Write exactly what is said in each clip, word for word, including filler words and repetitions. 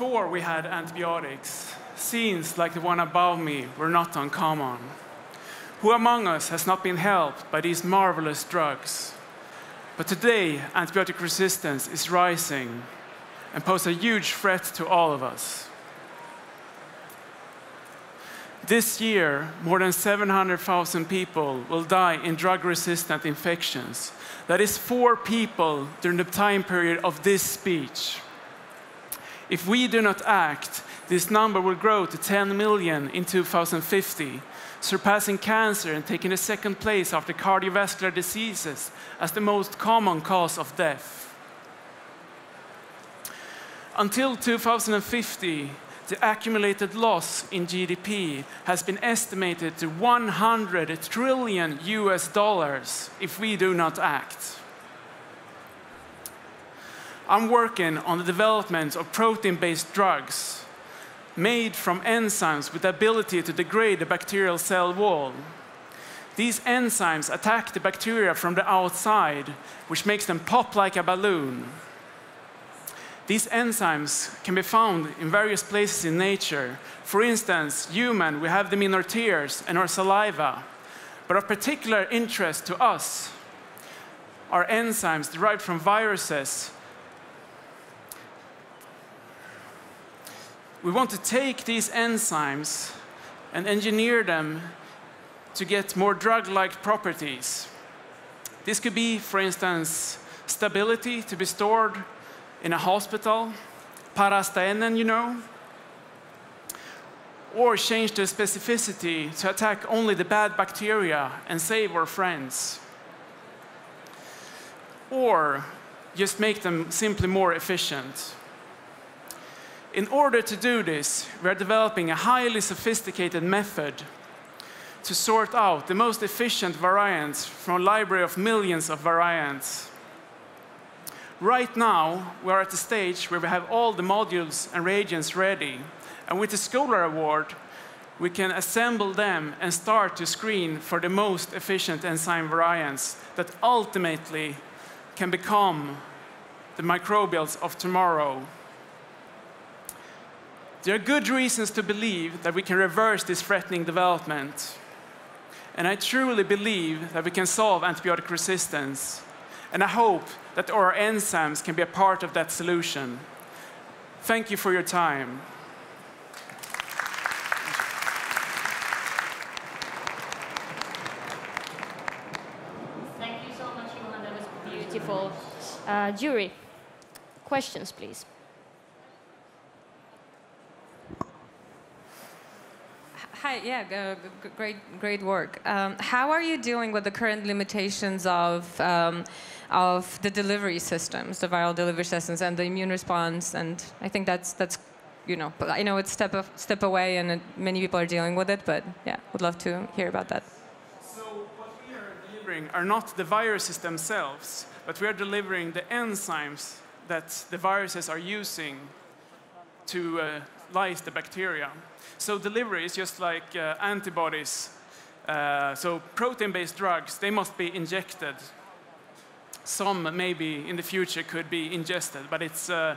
before we had antibiotics, scenes like the one above me were not uncommon. Who among us has not been helped by these marvelous drugs? But today, antibiotic resistance is rising and poses a huge threat to all of us. This year, more than seven hundred thousand people will die in drug-resistant infections. That is four people during the time period of this speech. If we do not act, this number will grow to ten million in two thousand fifty, surpassing cancer and taking the second place after cardiovascular diseases as the most common cause of death. Until two thousand fifty, the accumulated loss in G D P has been estimated to one hundred trillion U S dollars if we do not act. I'm working on the development of protein-based drugs made from enzymes with the ability to degrade the bacterial cell wall. These enzymes attack the bacteria from the outside, which makes them pop like a balloon. These enzymes can be found in various places in nature. For instance, human, we have them in our tears and our saliva. But of particular interest to us are enzymes derived from viruses. We want to take these enzymes and engineer them to get more drug-like properties. This could be, for instance, stability to be stored in a hospital, parastaenen, you know, or change the specificity to attack only the bad bacteria and save our friends, or just make them simply more efficient. In order to do this, we are developing a highly sophisticated method to sort out the most efficient variants from a library of millions of variants. Right now, we are at the stage where we have all the modules and reagents ready. And with the Scholar Award, we can assemble them and start to screen for the most efficient enzyme variants that ultimately can become the microbials of tomorrow. There are good reasons to believe that we can reverse this threatening development. And I truly believe that we can solve antibiotic resistance. And I hope that our enzymes can be a part of that solution. Thank you for your time. Thank you so much, Johan. That was beautiful. Uh, jury, questions, please. Hi, yeah, uh, great, great work. Um, how are you dealing with the current limitations of, um, of the delivery systems, the viral delivery systems, and the immune response? And I think that's, that's you know, I know it's step, of, step away, and it, many people are dealing with it, but yeah, would love to hear about that. So what we are delivering are not the viruses themselves, but we are delivering the enzymes that the viruses are using to uh, lyse the bacteria. So delivery is just like uh, antibodies. Uh, so protein-based drugs, they must be injected. Some maybe in the future could be ingested, but it's, uh,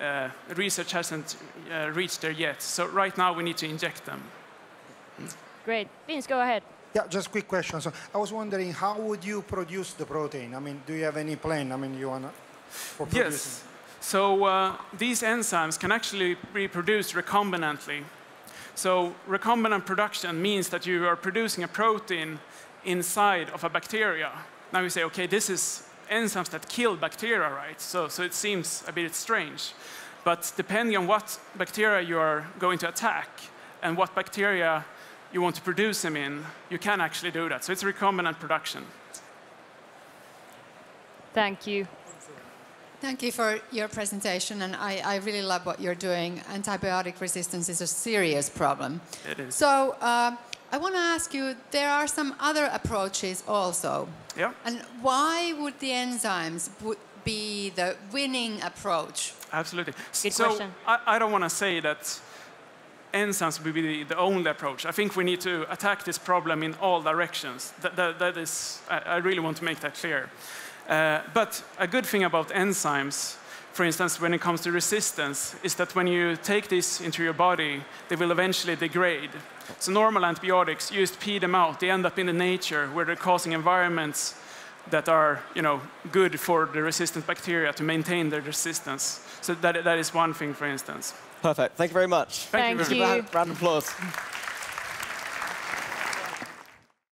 uh, research hasn't uh, reached there yet. So right now we need to inject them. Great. Vince, go ahead. Yeah, just quick question. So I was wondering, how would you produce the protein? I mean, do you have any plan? I mean, you wanna for producing? Yes. So uh, these enzymes can actually be produced recombinantly. So recombinant production means that you are producing a protein inside of a bacteria. Now you say, okay, this is enzymes that kill bacteria, right? So, so it seems a bit strange. But depending on what bacteria you are going to attack and what bacteria you want to produce them in, you can actually do that. So it's recombinant production. Thank you. Thank you for your presentation, and I, I really love what you're doing. Antibiotic resistance is a serious problem. It is. So uh, I want to ask you, there are some other approaches also. Yeah. And why would the enzymes be the winning approach? Absolutely. Good so question. I, I don't want to say that enzymes will be the only approach. I think we need to attack this problem in all directions. That, that, that is, I, I really want to make that clear. Uh, but a good thing about enzymes, for instance, when it comes to resistance, is that when you take these into your body, they will eventually degrade. So normal antibiotics, you just pee them out. They end up in the nature where they're causing environments that are, you know, good for the resistant bacteria to maintain their resistance. So that, that is one thing, for instance. Perfect. Thank you very much. Thank, Thank you. you. Round of applause.